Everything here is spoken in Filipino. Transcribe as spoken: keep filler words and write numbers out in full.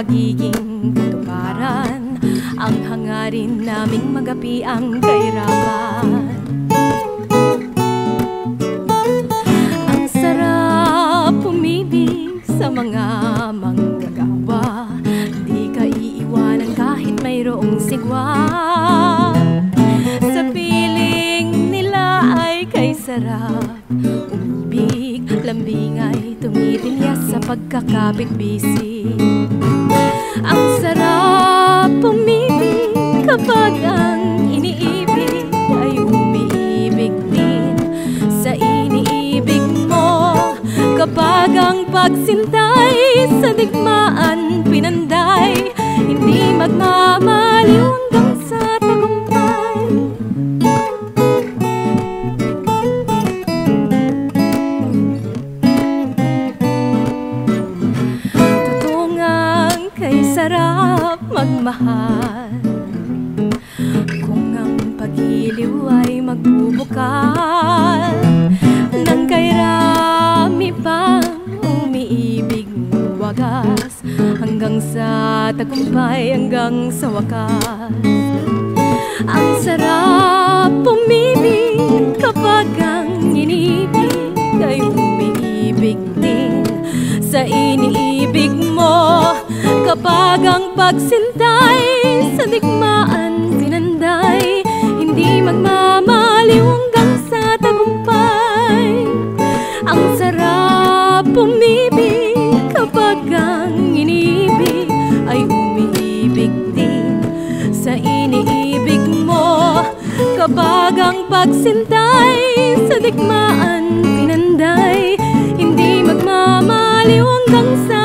magiging katuparan ang hangarin naming magapi ang kahirapan. Ang sarap umibig sa mga manggagawa, di ka iiwanan kahit mayroong sigwa. Sa piling nila ay kay sarap umibig, lambing ay tumitinglas sa pagkakabit-bisig. Ang sarap umibig kapag ang iniibig ay umiibig din sa iniibig mo. Kapag ang pagsintay sa digmaan pinanday, hindi magmamaliw hanggang sa tagumpay. Totoo ngang kay sarap magmahal, kung ang pag-iliw ay magbubukal ng kairami pang umiibig wagas, hanggang sa tagumpay, hanggang sa wakas. Ang sarap umibig kapag ang iniibig ay umiibig din sa iniibig mo. Kapag ang pagsintay sa digmaan pinanday, hindi magmamaliw hanggang sa tagumpay. Ang sarap umibig kapag ang iniibig ay umiibig din sa iniibig mo. Kapag ang pagsintay sa digmaan pinanday, hindi magmamaliw hanggang sa